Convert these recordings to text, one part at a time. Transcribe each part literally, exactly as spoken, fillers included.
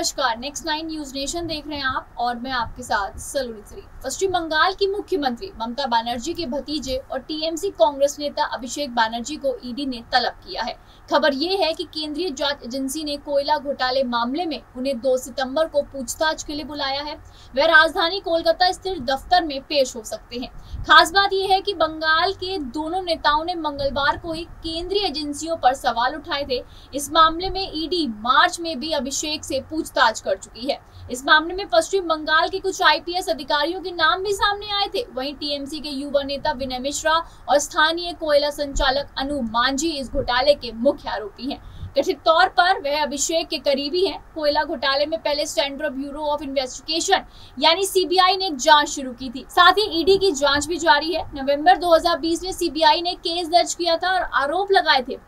नमस्कार, next nine news nation देख रहे हैं आप और मैं आपके साथ सलूनी। पश्चिम बंगाल की मुख्यमंत्री ममता बनर्जी के भतीजे और टीएमसी कांग्रेस नेता अभिषेक बनर्जी को ईडी ने तलब किया है। खबर ये है कि केंद्रीय जांच एजेंसी ने कोयला घोटाले मामले में उन्हें दो सितंबर को पूछताछ के लिए बुलाया है। वह राजधानी कोलकाता स्थित दफ्तर में पेश हो सकते हैं। खास बात यह है कि बंगाल के दोनों नेताओं ने मंगलवार को ही केंद्रीय एजेंसियों पर सवाल उठाए थे। इस मामले में ईडी मार्च में भी अभिषेक से पूछताछ कर चुकी है। इस मामले में पश्चिम बंगाल के कुछ आईपीएस अधिकारियों के नाम भी सामने आए थे। वहीं टीएमसी के युवा नेता विनय मिश्रा और स्थानीय कोयला संचालक अनु मांझी इस घोटाले के मुख्य आरोपी हैं। कथित तौर पर वह अभिषेक के करीबी हैं। कोयला घोटाले में पहले सेंट्रल ब्यूरो ऑफ इन्वेस्टिगेशन यानी सीबीआई ने जांच शुरू की थी। साथ ही ईडी की जांच भी जारी है। नवंबर दो हज़ार बीस में सीबीआई ने केस दर्ज किया था और आरोप लगाए थे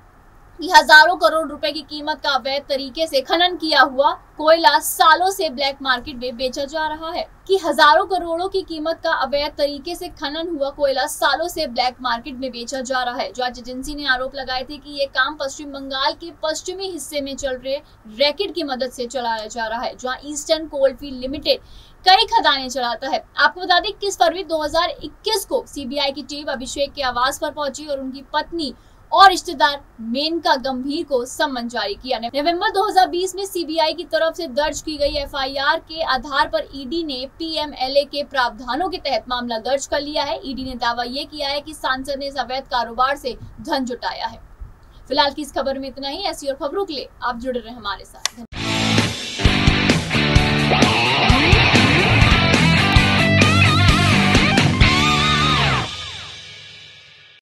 कि हजारों करोड़ रुपए की कीमत का अवैध तरीके से खनन किया हुआ कोयला सालों से ब्लैक मार्केट में बेचा जा रहा है कि हजारों करोड़ों की कीमत का अवैध तरीके से खनन हुआ कोयला सालों से ब्लैक मार्केट में बेचा जा रहा है। जांच एजेंसी ने आरोप लगाए थे कि यह काम पश्चिम बंगाल के पश्चिमी हिस्से में चल रहे रैकेट की मदद से चलाया जा रहा है, जहां ईस्टर्न कोलफील्ड लिमिटेड कई खदानें चलाता है। आपको बता दें इक्कीस फरवरी दो हजार इक्कीस को सीबीआई की टीम अभिषेक के आवास पर पहुंची और उनकी पत्नी और रिश्तेदार मेनका गंभीर को सम्मन जारी किया। नवंबर दो हज़ार बीस में सीबीआई की तरफ से दर्ज की गई एफआईआर के आधार पर ईडी ने पीएमएलए के प्रावधानों के तहत मामला दर्ज कर लिया है। ईडी ने दावा ये किया है कि सांसद ने इस अवैध कारोबार से धन जुटाया है। फिलहाल की इस खबर में इतना ही। ऐसी और खबरों के लिए आप जुड़े रहे हमारे साथ।